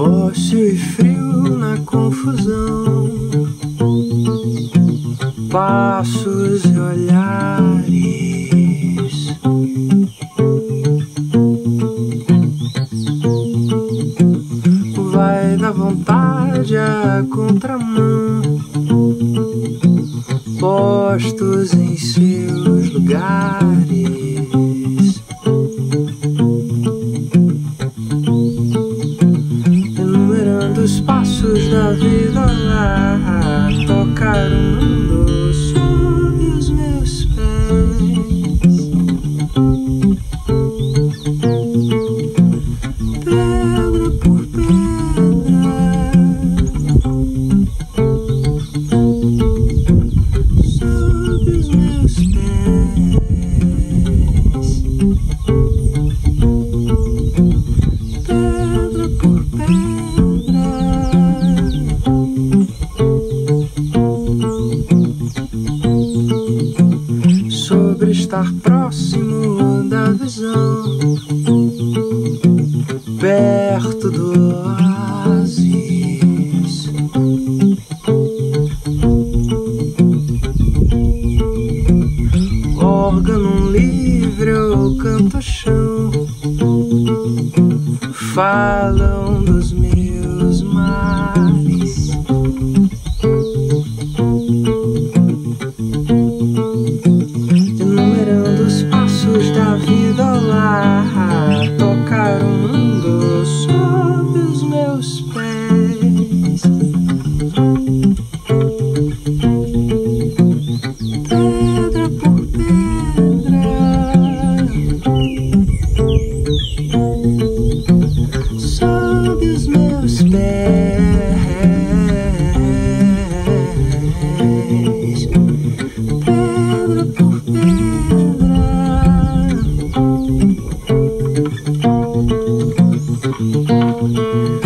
Ócio e frio na confusão, passos e olhares, vai na vontade a contramão, postos em seus lugares. Os passos da vida lá tocar o mundo sob os meus pés. Pedra por pedra, sob os meus pés. Pedra por pedra. Sobre estar próximo da visão, perto do oásis, órgão livre ou canto chão, falam dos meus mares. Tocar o mundo sob os meus pés. Pedra por pedra, sob os meus pés. Pedra por pedra. Thank you.